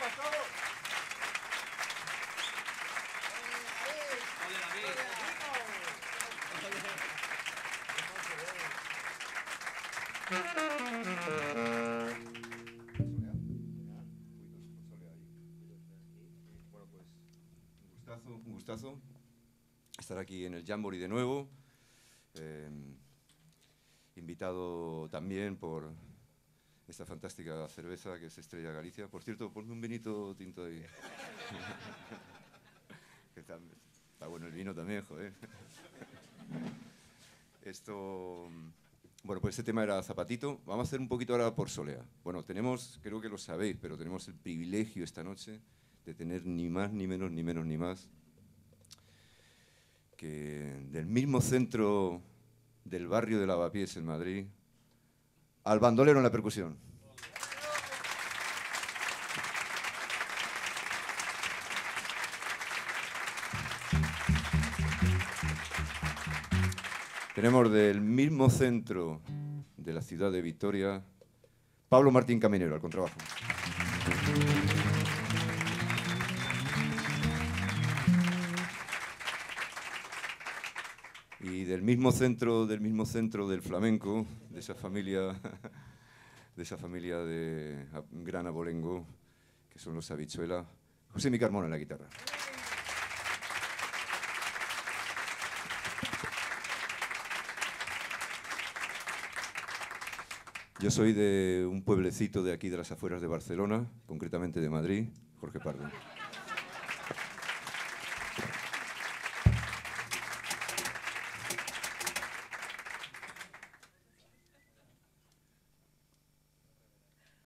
pasó? Bueno, pues un gustazo estar aquí en el Jamboree de nuevo, invitado también por esta fantástica cerveza que es Estrella Galicia. Por cierto, ponme un vinito tinto ahí. Que está bueno el vino también, joder. Esto... Bueno, pues este tema era Zapatito. Vamos a hacer un poquito ahora por Solea. Bueno, tenemos, creo que lo sabéis, pero tenemos el privilegio esta noche de tener ni más ni menos que del mismo centro del barrio de Lavapiés en Madrid, al bandolero en la percusión. Tenemos del mismo centro de la ciudad de Victoria, Pablo Martín Caminero, al contrabajo. Y del mismo centro del flamenco, de esa familia de gran abolengo, que son los Habichuela, José Micarbón en la guitarra. Yo soy de un pueblecito de aquí, de las afueras de Barcelona, concretamente de Madrid, Jorge Pardo.